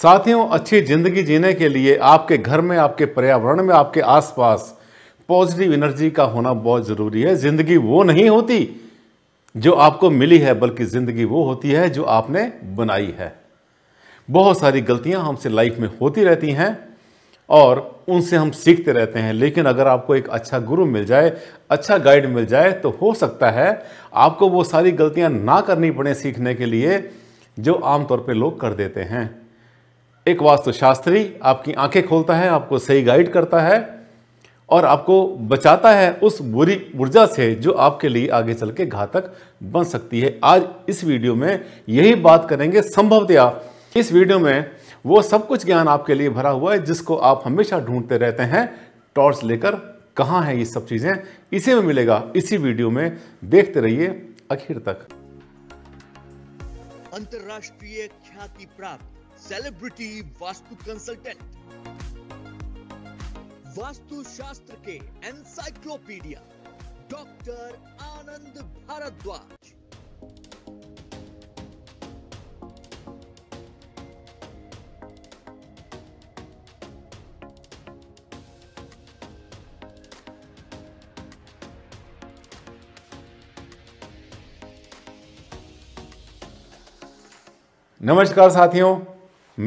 साथियों, अच्छी ज़िंदगी जीने के लिए आपके घर में, आपके पर्यावरण में, आपके आसपास पॉजिटिव एनर्जी का होना बहुत ज़रूरी है। ज़िंदगी वो नहीं होती जो आपको मिली है, बल्कि ज़िंदगी वो होती है जो आपने बनाई है। बहुत सारी गलतियां हमसे लाइफ में होती रहती हैं और उनसे हम सीखते रहते हैं, लेकिन अगर आपको एक अच्छा गुरु मिल जाए, अच्छा गाइड मिल जाए, तो हो सकता है आपको वो सारी गलतियां ना करनी पड़े सीखने के लिए जो आमतौर पे लोग कर देते हैं। एक वास्तु शास्त्री आपकी आंखें खोलता है, आपको सही गाइड करता है और आपको बचाता है उस बुरी ऊर्जा से जो आपके लिए आगे चल के घातक बन सकती है। आज इस वीडियो में यही बात करेंगे। संभवतया इस वीडियो में वो सब कुछ ज्ञान आपके लिए भरा हुआ है जिसको आप हमेशा ढूंढते रहते हैं, टॉर्च लेकर कहाँ है ये सब चीज़ें, इसी में मिलेगा। इसी वीडियो में देखते रहिए आखिर तक। अंतरराष्ट्रीय ख्याति प्राप्त सेलिब्रिटी वास्तु कंसल्टेंट, वास्तु शास्त्र के एनसाइक्लोपीडिया डॉक्टर आनंद भारद्वाज। नमस्कार साथियों,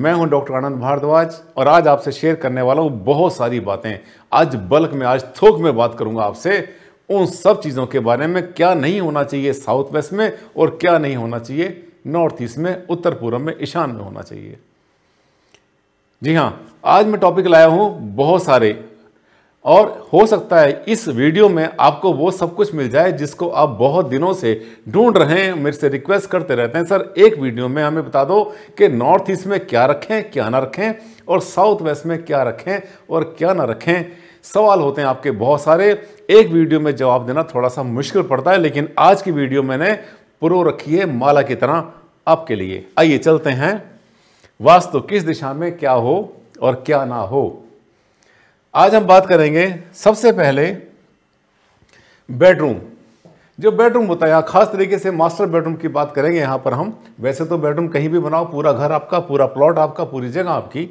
मैं हूं डॉक्टर आनंद भारद्वाज और आज आपसे शेयर करने वाला हूं बहुत सारी बातें। आज बल्क में, आज थोक में बात करूंगा आपसे उन सब चीज़ों के बारे में क्या नहीं होना चाहिए साउथ वेस्ट में और क्या नहीं होना चाहिए नॉर्थ ईस्ट में, उत्तर पूर्व में, ईशान में होना चाहिए। जी हां, आज मैं टॉपिक लाया हूं बहुत सारे और हो सकता है इस वीडियो में आपको वो सब कुछ मिल जाए जिसको आप बहुत दिनों से ढूंढ रहे हैं। मेरे से रिक्वेस्ट करते रहते हैं, सर एक वीडियो में हमें बता दो कि नॉर्थ ईस्ट में क्या रखें, क्या ना रखें और साउथ वेस्ट में क्या रखें और क्या ना रखें। सवाल होते हैं आपके बहुत सारे, एक वीडियो में जवाब देना थोड़ा सा मुश्किल पड़ता है, लेकिन आज की वीडियो मैंने प्रो रखी है माला की तरह आपके लिए। आइए चलते हैं, वास्तु किस दिशा में क्या हो और क्या ना हो। आज हम बात करेंगे सबसे पहले बेडरूम। जो बेडरूम होता है, खास तरीके से मास्टर बेडरूम की बात करेंगे यहाँ पर हम। वैसे तो बेडरूम कहीं भी बनाओ, पूरा घर आपका, पूरा प्लॉट आपका, पूरी जगह आपकी,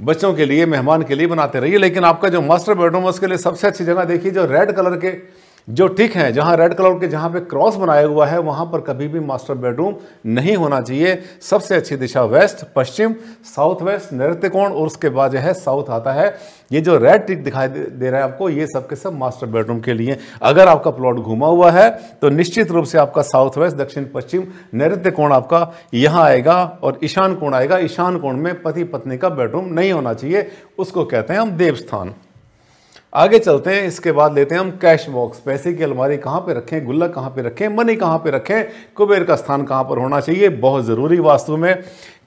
बच्चों के लिए, मेहमान के लिए बनाते रहिए, लेकिन आपका जो मास्टर बेडरूम है उसके लिए सबसे अच्छी जगह देखिए जो रेड कलर के जो टिक हैं, जहाँ रेड कलर के जहाँ पे क्रॉस बनाया हुआ है वहाँ पर कभी भी मास्टर बेडरूम नहीं होना चाहिए। सबसे अच्छी दिशा वेस्ट, पश्चिम, साउथ वेस्ट, नैऋत्य कोण और उसके बाद जो है साउथ आता है। ये जो रेड टिक दिखाई दे रहा है आपको, ये सब के सब मास्टर बेडरूम के लिए। अगर आपका प्लॉट घुमा हुआ है तो निश्चित रूप से आपका साउथ वेस्ट, दक्षिण पश्चिम, नैऋत्य कोण आपका यहाँ आएगा और ईशान कोण आएगा। ईशान कोण में पति पत्नी का बेडरूम नहीं होना चाहिए, उसको कहते हैं हम देवस्थान। आगे चलते हैं, इसके बाद लेते हैं हम कैश बॉक्स। पैसे की अलमारी कहाँ पे रखें, गुल्लक कहाँ पे रखें, मनी कहाँ पे रखें, कुबेर का स्थान कहाँ पर होना चाहिए, बहुत ज़रूरी वास्तु में।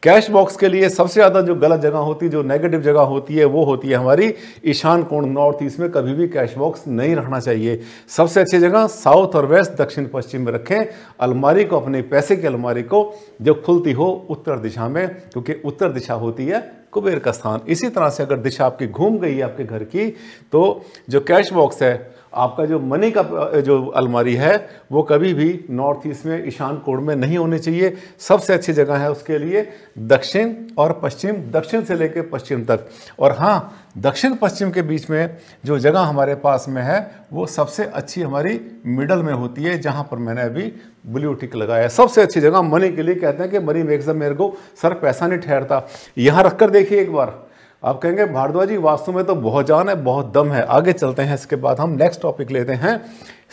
कैश बॉक्स के लिए सबसे ज़्यादा जो गलत जगह होती है, जो नेगेटिव जगह होती है, वो होती है हमारी ईशान कोण, नॉर्थ ईस्ट में कभी भी कैश बॉक्स नहीं रखना चाहिए। सबसे अच्छी जगह साउथ और वेस्ट, दक्षिण पश्चिम में रखें अलमारी को, अपने पैसे की अलमारी को, जो खुलती हो उत्तर दिशा में, क्योंकि उत्तर दिशा होती है कुबेर का स्थान। इसी तरह से अगर दिशा आपकी घूम गई है आपके घर की, तो जो कैश बॉक्स है आपका, जो मनी का जो अलमारी है, वो कभी भी नॉर्थ ईस्ट में, ईशान कोण में नहीं होनी चाहिए। सबसे अच्छी जगह है उसके लिए दक्षिण और पश्चिम, दक्षिण से लेकर पश्चिम तक। और हाँ, दक्षिण पश्चिम के बीच में जो जगह हमारे पास में है वो सबसे अच्छी हमारी मिडल में होती है, जहाँ पर मैंने अभी ब्लू टिक लगाया है। सबसे अच्छी जगह मनी के लिए कहते हैं कि मनी मेक्स द मेरे को, सर पैसा नहीं ठहरता। यहाँ रख कर देखिए एक बार, आप कहेंगे भारद्वाज जी वास्तु में तो बहुत जान है, बहुत दम है। आगे चलते हैं, इसके बाद हम नेक्स्ट टॉपिक लेते हैं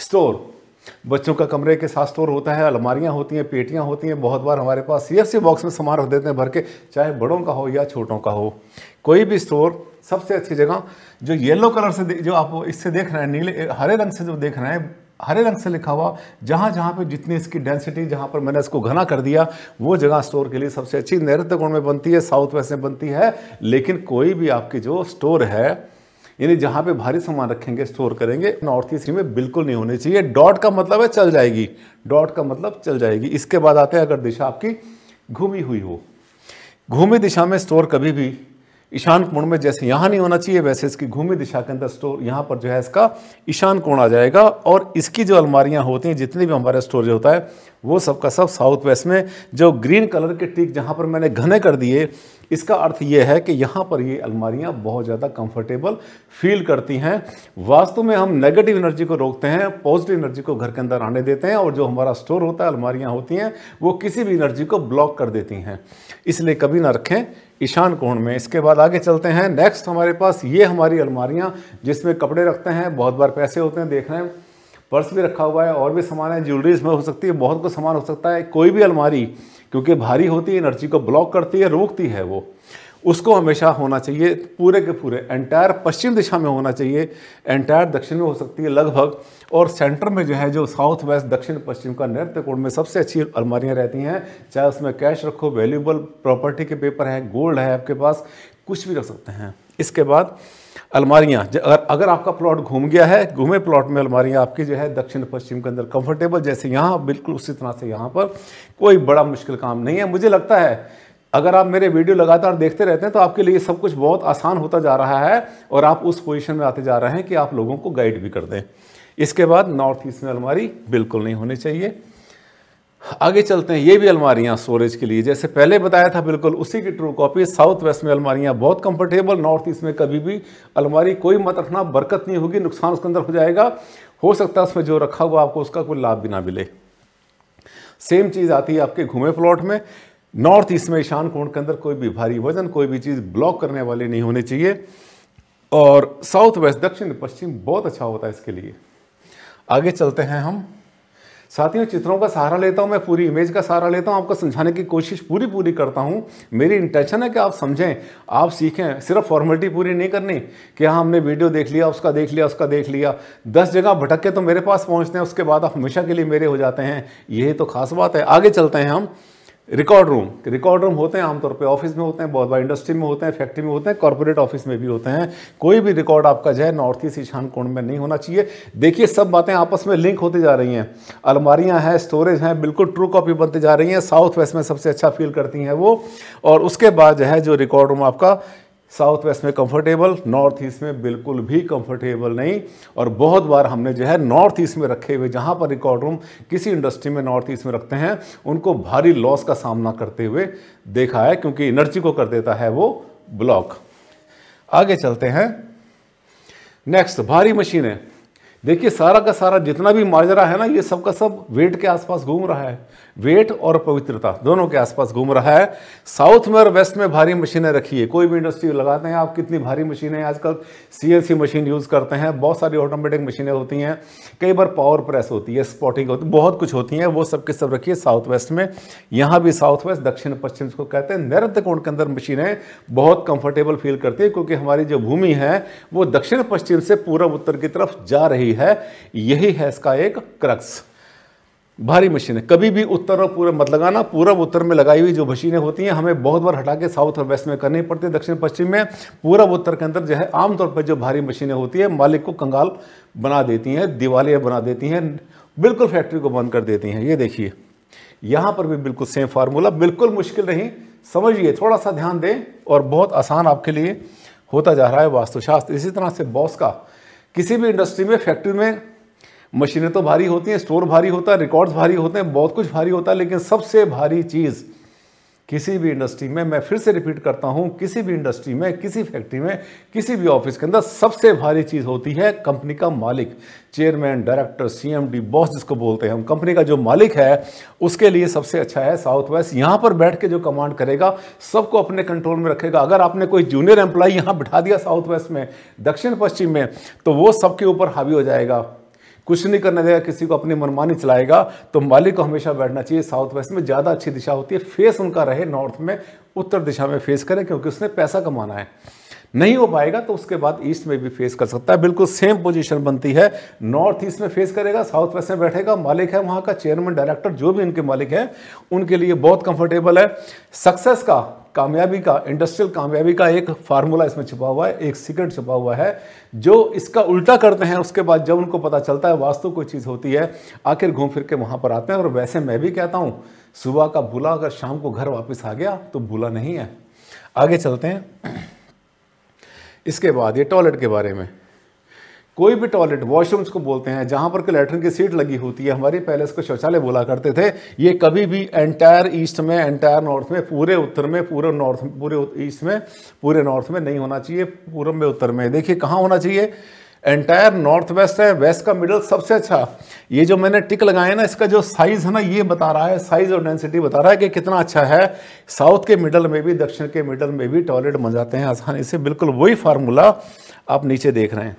स्टोर। बच्चों का कमरे के साथ स्टोर होता है, अलमारियां होती हैं, पेटियां होती हैं। बहुत बार हमारे पास सीएफसी बॉक्स में सामान रख देते हैं भर के, चाहे बड़ों का हो या छोटों का हो। कोई भी स्टोर सबसे अच्छी जगह, जो येलो कलर से जो आप इससे देख रहे हैं, नीले हरे रंग से जो देख रहे हैं, हरे रंग से लिखा हुआ, जहाँ जहाँ पे जितनी इसकी डेंसिटी, जहाँ पर मैंने इसको घना कर दिया, वो जगह स्टोर के लिए सबसे अच्छी नैऋत्य कोण में बनती है, साउथ वेस्ट में बनती है। लेकिन कोई भी आपकी जो स्टोर है, यानी जहाँ पे भारी सामान रखेंगे, स्टोर करेंगे, नॉर्थ ईस्ट में बिल्कुल नहीं होने चाहिए। डॉट का मतलब है चल जाएगी, डॉट का मतलब चल जाएगी। इसके बाद आते हैं, अगर दिशा आपकी घूमी हुई हो, घूमी दिशा में स्टोर कभी भी ईशान कोण में जैसे यहाँ नहीं होना चाहिए वैसे इसकी घूमी दिशा के अंदर स्टोर यहाँ पर जो है इसका ईशान कोण आ जाएगा। और इसकी जो अलमारियाँ होती हैं जितनी भी हमारा स्टोर जो होता है वो सब का सब साउथ वेस्ट में जो ग्रीन कलर के टिक जहाँ पर मैंने घने कर दिए इसका अर्थ ये है कि यहाँ पर ये अलमारियाँ बहुत ज़्यादा कंफर्टेबल फील करती हैं। वास्तव में हम नेगेटिव एनर्जी को रोकते हैं, पॉजिटिव एनर्जी को घर के अंदर आने देते हैं और जो हमारा स्टोर होता है अलमारियाँ होती हैं वो किसी भी एनर्जी को ब्लॉक कर देती हैं, इसलिए कभी ना रखें ईशान कोण में। इसके बाद आगे चलते हैं। नेक्स्ट हमारे पास ये हमारी अलमारियाँ जिसमें कपड़े रखते हैं, बहुत बार पैसे होते हैं, देख रहे हैं पर्स भी रखा हुआ है और भी सामान है, ज्वेलरीज में हो सकती है, बहुत कुछ सामान हो सकता है। कोई भी अलमारी क्योंकि भारी होती है एनर्जी को ब्लॉक करती है, रोकती है, वो उसको हमेशा होना चाहिए पूरे के पूरे एंटायर पश्चिम दिशा में होना चाहिए, एंटायर दक्षिण में हो सकती है लगभग, और सेंटर में जो है जो साउथ वेस्ट दक्षिण पश्चिम का नैऋत्य कोण में सबसे अच्छी अलमारियां रहती हैं। चाहे उसमें कैश रखो, वैल्यूएबल प्रॉपर्टी के पेपर है, गोल्ड है आपके पास, कुछ भी रख सकते हैं। इसके बाद अलमारियाँ अगर आपका प्लॉट घूम गया है, घूमे प्लॉट में अलमारियाँ आपकी जो है दक्षिण पश्चिम के अंदर कंफर्टेबल जैसे यहाँ बिल्कुल उसी तरह से यहाँ पर कोई बड़ा मुश्किल काम नहीं है। मुझे लगता है अगर आप मेरे वीडियो लगातार देखते रहते हैं तो आपके लिए सब कुछ बहुत आसान होता जा रहा है और आप उस पोजीशन में आते जा रहे हैं कि आप लोगों को गाइड भी कर दें। इसके बाद नॉर्थ ईस्ट में अलमारी बिल्कुल नहीं होनी चाहिए। आगे चलते हैं। ये भी अलमारियां स्टोरेज के लिए जैसे पहले बताया था बिल्कुल उसी की ट्रू कॉपी। साउथ वेस्ट में अलमारियां बहुत कंफर्टेबल, नॉर्थ ईस्ट में कभी भी अलमारी कोई मत रखना, बरकत नहीं होगी, नुकसान उसके अंदर हो जाएगा, हो सकता है उसमें जो रखा हुआ आपको उसका कोई लाभ भी ना मिले। सेम चीज़ आती है आपके घूमे प्लॉट में। नॉर्थ ईस्ट में ईशान कोण के अंदर कोई भी भारी वजन कोई भी चीज़ ब्लॉक करने वाली नहीं होनी चाहिए और साउथ वेस्ट दक्षिण पश्चिम बहुत अच्छा होता है इसके लिए। आगे चलते हैं हम। साथियों चित्रों का सहारा लेता हूं, मैं पूरी इमेज का सहारा लेता हूं, आपको समझाने की कोशिश पूरी पूरी करता हूं। मेरी इंटेंशन है कि आप समझें, आप सीखें, सिर्फ फॉर्मेलिटी पूरी नहीं करनी कि हाँ हमने वीडियो देख लिया, उसका देख लिया, उसका देख लिया, 10 जगह भटक के तो मेरे पास पहुँचते हैं, उसके बाद आप हमेशा के लिए मेरे हो जाते हैं, यही तो खास बात है। आगे चलते हैं हम। Record room. रिकॉर्ड रूम होते हैं आमतौर पे ऑफिस में होते हैं, बहुत बार इंडस्ट्री में होते हैं, फैक्ट्री में होते हैं, कॉर्पोरेट ऑफिस में भी होते हैं। कोई भी रिकॉर्ड आपका जो है नॉर्थ ईस्ट ईशान कोण में नहीं होना चाहिए। देखिए सब बातें आपस में लिंक होती जा रही हैं। अलमारियां हैं, स्टोरेज हैं, बिल्कुल ट्रू कॉपी बनती जा रही हैं। साउथ वेस्ट में सबसे अच्छा फील करती हैं वो, और उसके बाद जो है जो रिकॉर्ड रूम आपका साउथ वेस्ट में कंफर्टेबल, नॉर्थ ईस्ट में बिल्कुल भी कंफर्टेबल नहीं। और बहुत बार हमने जो है नॉर्थ ईस्ट में रखे हुए जहाँ पर रिकॉर्ड रूम किसी इंडस्ट्री में नॉर्थ ईस्ट में रखते हैं उनको भारी लॉस का सामना करते हुए देखा है क्योंकि एनर्जी को कर देता है वो ब्लॉक। आगे चलते हैं। नेक्स्ट भारी मशीनें। देखिए सारा का सारा जितना भी माजरा है ना ये सब का सब वेट के आसपास घूम रहा है, वेट और पवित्रता दोनों के आसपास घूम रहा है। साउथ में और वेस्ट में भारी मशीनें रखिए। कोई भी इंडस्ट्री लगाते हैं आप, कितनी भारी मशीनें आजकल CNC मशीन यूज़ करते हैं, बहुत सारी ऑटोमेटिक मशीनें होती हैं, कई बार पावर प्रेस होती है, स्पॉटिंग होती है, बहुत कुछ होती हैं, वो सब के सब रखिए साउथ वेस्ट में। यहाँ भी साउथ वेस्ट दक्षिण पश्चिम को कहते हैं नैऋत्य कोण के अंदर मशीनें बहुत कंफर्टेबल फील करती है क्योंकि हमारी जो भूमि है वो दक्षिण पश्चिम से पूर्व उत्तर की तरफ जा रही है, यही है इसका एक क्रक्स। भारी मशीनें कभी भी उत्तर और पूर्व मत लगाना। पूर्व उत्तर में लगाई हुई जो मशीनें होती हैं हमें बहुत बार हटा के साउथ और वेस्ट में करनी पड़ती है। दक्षिण पश्चिम में पूर्व उत्तर के अंदर जो है आमतौर पर जो भारी मशीनें होती है मालिक को कंगाल बना देती हैं, दिवालिया बना देती हैं, बिल्कुल फैक्ट्री को बंद कर देती हैं। ये देखिए यहाँ पर भी बिल्कुल सेम फार्मूला, बिल्कुल मुश्किल नहीं, समझिए, थोड़ा सा ध्यान दें और बहुत आसान आपके लिए होता जा रहा है वास्तुशास्त्र। इसी तरह से बॉस का किसी भी इंडस्ट्री में फैक्ट्री में मशीनें तो भारी होती हैं, स्टोर भारी होता है, रिकॉर्ड्स भारी होते हैं, बहुत कुछ भारी होता है, लेकिन सबसे भारी चीज़ किसी भी इंडस्ट्री में, मैं फिर से रिपीट करता हूं, किसी भी इंडस्ट्री में, किसी फैक्ट्री में, किसी भी ऑफिस के अंदर सबसे भारी चीज़ होती है कंपनी का मालिक, चेयरमैन, डायरेक्टर, CMD, बॉस जिसको बोलते हैं हम। कंपनी का जो मालिक है उसके लिए सबसे अच्छा है साउथ वेस्ट। यहाँ पर बैठ के जो कमांड करेगा सबको अपने कंट्रोल में रखेगा। अगर आपने कोई जूनियर एम्प्लॉई यहाँ बिठा दिया साउथ वेस्ट में दक्षिण पश्चिम में तो वो सबके ऊपर हावी हो जाएगा, कुछ नहीं करने देगा, किसी को अपनी मनमानी चलाएगा। तो मालिक को हमेशा बैठना चाहिए साउथ वेस्ट में, ज़्यादा अच्छी दिशा होती है। फेस उनका रहे नॉर्थ में, उत्तर दिशा में फेस करें क्योंकि उसने पैसा कमाना है। नहीं हो पाएगा तो उसके बाद ईस्ट में भी फेस कर सकता है, बिल्कुल सेम पोजीशन बनती है। नॉर्थ ईस्ट में फेस करेगा, साउथ वेस्ट में बैठेगा, मालिक है वहाँ का, चेयरमैन, डायरेक्टर, जो भी इनके मालिक है उनके लिए बहुत कंफर्टेबल है। सक्सेस का, कामयाबी का, इंडस्ट्रियल कामयाबी का एक फार्मूला इसमें छिपा हुआ है, एक सीक्रेट छिपा हुआ है। जो इसका उल्टा करते हैं उसके बाद जब उनको पता चलता है वास्तव कोई चीज़ होती है आखिर घूम फिर के वहाँ पर आते हैं। और वैसे मैं भी कहता हूँ सुबह का भूला अगर शाम को घर वापस आ गया तो भूला नहीं है। आगे चलते हैं। इसके बाद ये टॉयलेट के बारे में, कोई भी टॉयलेट, वॉशरूम्स को बोलते हैं, जहाँ पर कि लैट्रिन की सीट लगी होती है, हमारे पहले इसको शौचालय बोला करते थे। ये कभी भी एंटायर ईस्ट में, एंटायर नॉर्थ में, पूरे उत्तर में, पूरे नॉर्थ, पूरे ईस्ट में, पूरे नॉर्थ में नहीं होना चाहिए, पूर्व में, उत्तर में। देखिए कहाँ होना चाहिए, एंटायर नॉर्थ वेस्ट है, वेस्ट का मिडल सबसे अच्छा। ये जो मैंने टिक लगाया ना, इसका जो साइज़ है ना, ये बता रहा है, साइज़ और डेंसिटी बता रहा है कि कितना अच्छा है। साउथ के मिडल में भी, दक्षिण के मिडल में भी टॉयलेट बन जाते हैं आसानी से। बिल्कुल वही फार्मूला आप नीचे देख रहे हैं।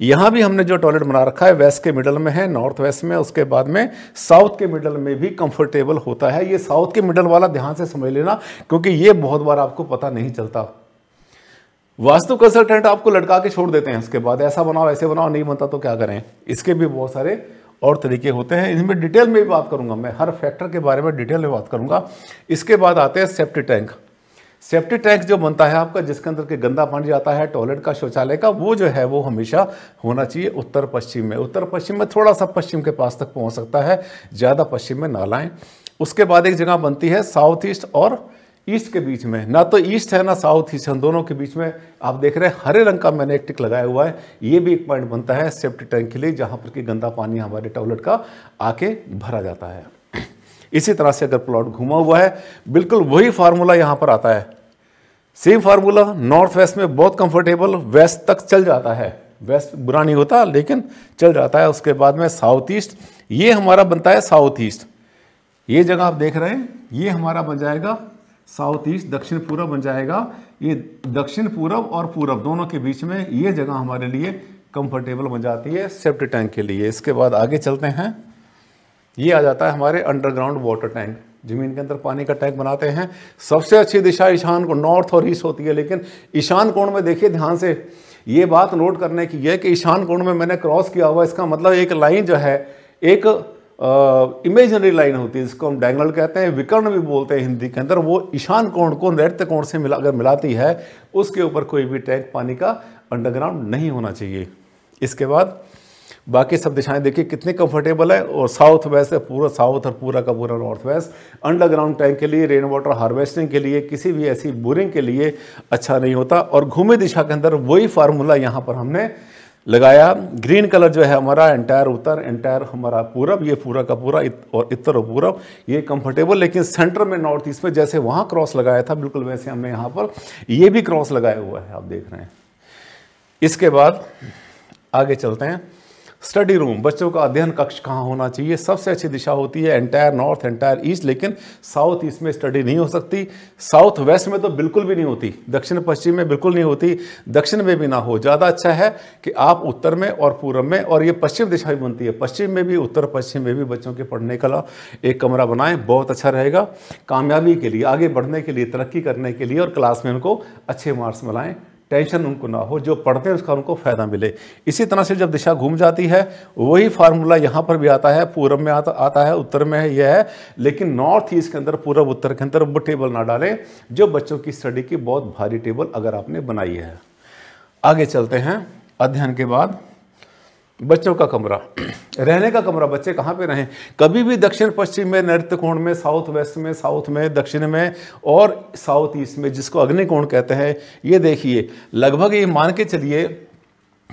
यहाँ भी हमने जो टॉयलेट बना रखा है, वेस्ट के मिडल में है, नॉर्थ वेस्ट में, उसके बाद में साउथ के मिडल में भी कंफर्टेबल होता है। ये साउथ के मिडल वाला ध्यान से समझ लेना, क्योंकि ये बहुत बार आपको पता नहीं चलता। वास्तु कंसल्टेंट आपको लटका के छोड़ देते हैं, उसके बाद ऐसा बनाओ, ऐसे बनाओ, नहीं बनता तो क्या करें। इसके भी बहुत सारे और तरीके होते हैं, इनमें डिटेल में भी बात करूंगा मैं, हर फैक्टर के बारे में डिटेल में बात करूंगा। इसके बाद आते हैं सेप्टिक टैंक। सेप्टिक टैंक जो बनता है आपका, जिसके अंदर के गंदा पानी जाता है टॉयलेट का, शौचालय का, वो जो है वो हमेशा होना चाहिए उत्तर पश्चिम में। उत्तर पश्चिम में थोड़ा सा पश्चिम के पास तक पहुंच सकता है, ज़्यादा पश्चिम में ना लाएं। उसके बाद एक जगह बनती है साउथ ईस्ट और ईस्ट के बीच में, ना तो ईस्ट है ना साउथ ईस्ट, दोनों के बीच में आप देख रहे हैं हरे रंग का मैंने एक टिक लगाया हुआ है। ये भी एक पॉइंट बनता है सेप्टिक टैंक के लिए, जहाँ पर कि गंदा पानी हमारे टॉयलेट का आके भरा जाता है। इसी तरह से अगर प्लॉट घुमा हुआ है, बिल्कुल वही फार्मूला यहाँ पर आता है, सेम फार्मूला। नॉर्थ वेस्ट में बहुत कंफर्टेबल, वेस्ट तक चल जाता है, वेस्ट बुरा नहीं होता लेकिन चल जाता है। उसके बाद में साउथ ईस्ट, ये हमारा बनता है साउथ ईस्ट, ये जगह आप देख रहे हैं, ये हमारा बन जाएगा साउथ ईस्ट। दक्षिण पूर्व बन जाएगा, ये दक्षिण पूर्व और पूर्व दोनों के बीच में ये जगह हमारे लिए कंफर्टेबल बन जाती है सेप्टिक टैंक के लिए। इसके बाद आगे चलते हैं, ये आ जाता है हमारे अंडरग्राउंड वाटर टैंक। ज़मीन के अंदर पानी का टैंक बनाते हैं। सबसे अच्छी दिशा ईशान कोण, नॉर्थ और ईस्ट होती है, लेकिन ईशान कोण में देखिए ध्यान से, ये बात नोट करने की है कि ईशान कोण में मैंने क्रॉस किया हुआ, इसका मतलब एक लाइन जो है, एक इमेजनरी लाइन होती है, जिसको हम डायगोनल कहते हैं, विकर्ण भी बोलते हैं हिंदी के अंदर। वो ईशान कोण को नैऋत्य कोण से अगर मिलाती है, उसके ऊपर कोई भी टैंक पानी का अंडरग्राउंड नहीं होना चाहिए। इसके बाद बाकी सब दिशाएं देखिए कितने कंफर्टेबल है। और साउथ वेस्ट है, पूरा साउथ और पूरा का पूरा नॉर्थ वेस्ट, अंडरग्राउंड टैंक के लिए, रेन वाटर हार्वेस्टिंग के लिए, किसी भी ऐसी बोरिंग के लिए अच्छा नहीं होता। और घूमे दिशा के अंदर वही फार्मूला यहाँ पर हमने लगाया। ग्रीन कलर जो है हमारा एंटायर उत्तर, एंटायर हमारा पूरब, ये पूरा का पूरा और उत्तर और पूरब, ये कंफर्टेबल। लेकिन सेंटर में नॉर्थ ईस्ट में जैसे वहाँ क्रॉस लगाया था, बिल्कुल वैसे हमने यहाँ पर ये भी क्रॉस लगाया हुआ है, आप देख रहे हैं। इसके बाद आगे चलते हैं, स्टडी रूम, बच्चों का अध्ययन कक्ष कहाँ होना चाहिए। सबसे अच्छी दिशा होती है एंटायर नॉर्थ, एंटायर ईस्ट, लेकिन साउथ ईस्ट में स्टडी नहीं हो सकती। साउथ वेस्ट में तो बिल्कुल भी नहीं होती, दक्षिण पश्चिम में बिल्कुल नहीं होती, दक्षिण में भी ना हो। ज़्यादा अच्छा है कि आप उत्तर में और पूर्व में, और ये पश्चिम दिशा भी बनती है, पश्चिम में भी, उत्तर पश्चिम में भी बच्चों के पढ़ने का एक कमरा बनाएँ, बहुत अच्छा रहेगा कामयाबी के लिए, आगे बढ़ने के लिए, तरक्की करने के लिए, और क्लास में उनको अच्छे मार्क्स मिलाएँ, टेंशन उनको ना हो, जो पढ़ते हैं उसका उनको फ़ायदा मिले। इसी तरह से जब दिशा घूम जाती है, वही फार्मूला यहाँ पर भी आता है, पूरब में आता है, उत्तर में है, यह है। लेकिन नॉर्थ ईस्ट के अंदर, पूरब उत्तर के अंदर वो टेबल ना डालें जो बच्चों की स्टडी की बहुत भारी टेबल अगर आपने बनाई है। आगे चलते हैं, अध्ययन के बाद बच्चों का कमरा, रहने का कमरा, बच्चे कहाँ पे रहें। कभी भी दक्षिण पश्चिम में, नैऋत्य कोण में, साउथ वेस्ट में, साउथ में, दक्षिण में और साउथ ईस्ट में, जिसको अग्नि कोण कहते हैं, ये देखिए लगभग ये मान के चलिए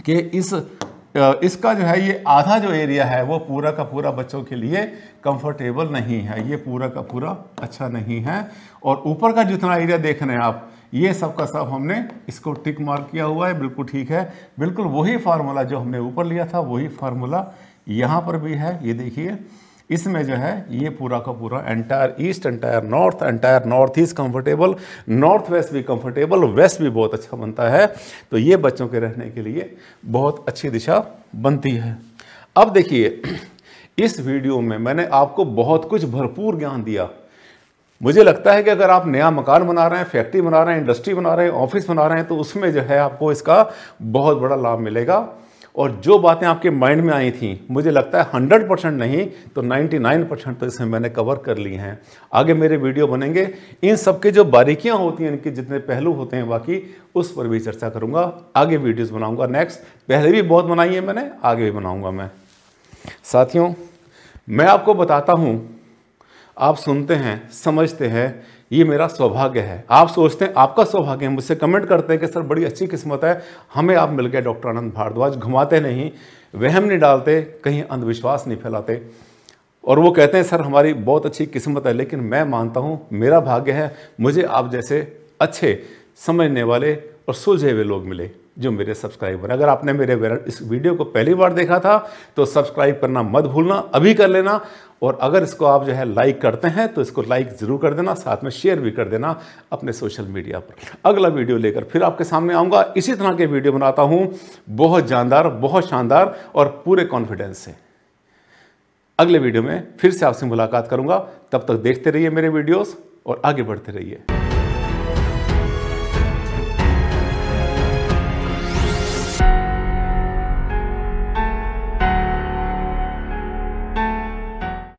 कि इसका जो है ये आधा जो एरिया है वो पूरा का पूरा बच्चों के लिए कंफर्टेबल नहीं है, ये पूरा का पूरा अच्छा नहीं है। और ऊपर का जितना एरिया देख रहे हैं आप, ये सब का सब हमने इसको टिक मार्क किया हुआ है, बिल्कुल ठीक है। बिल्कुल वही फार्मूला जो हमने ऊपर लिया था, वही फार्मूला यहाँ पर भी है। ये देखिए इसमें जो है ये पूरा का पूरा entire east, entire north east comfortable, north west भी कंफर्टेबल, वेस्ट भी बहुत अच्छा बनता है। तो ये बच्चों के रहने के लिए बहुत अच्छी दिशा बनती है। अब देखिए इस वीडियो में मैंने आपको बहुत कुछ भरपूर ज्ञान दिया। मुझे लगता है कि अगर आप नया मकान बना रहे हैं, फैक्ट्री बना रहे हैं, इंडस्ट्री बना रहे हैं, ऑफिस बना रहे हैं, तो उसमें जो है आपको इसका बहुत बड़ा लाभ मिलेगा। और जो बातें आपके माइंड में आई थी, मुझे लगता है 100% नहीं तो 99% तो इसमें मैंने कवर कर ली हैं। आगे मेरे वीडियो बनेंगे, इन सब के जो बारीकियां होती हैं, इनके जितने पहलू होते हैं बाकी, उस पर भी चर्चा करूंगा, आगे वीडियोस बनाऊंगा। नेक्स्ट, पहले भी बहुत बनाई है मैंने, आगे भी बनाऊंगा मैं। साथियों, मैं आपको बताता हूँ, आप सुनते हैं, समझते हैं, ये मेरा सौभाग्य है। आप सोचते हैं आपका सौभाग्य है, मुझसे कमेंट करते हैं कि सर बड़ी अच्छी किस्मत है हमें आप मिल गए डॉक्टर आनंद भारद्वाज। घुमाते नहीं, वहम नहीं डालते, कहीं अंधविश्वास नहीं फैलाते और वो कहते हैं सर हमारी बहुत अच्छी किस्मत है। लेकिन मैं मानता हूँ मेरा भाग्य है, मुझे आप जैसे अच्छे समझने वाले और सुलझे हुए लोग मिले जो मेरे सब्सक्राइबर। अगर आपने मेरे इस वीडियो को पहली बार देखा था तो सब्सक्राइब करना मत भूलना, अभी कर लेना। और अगर इसको आप जो है लाइक करते हैं तो इसको लाइक ज़रूर कर देना, साथ में शेयर भी कर देना अपने सोशल मीडिया पर। अगला वीडियो लेकर फिर आपके सामने आऊँगा, इसी तरह के वीडियो बनाता हूँ, बहुत जानदार, बहुत शानदार और पूरे कॉन्फिडेंस से। अगले वीडियो में फिर से आपसे मुलाकात करूँगा, तब तक देखते रहिए मेरे वीडियोज़ और आगे बढ़ते रहिए।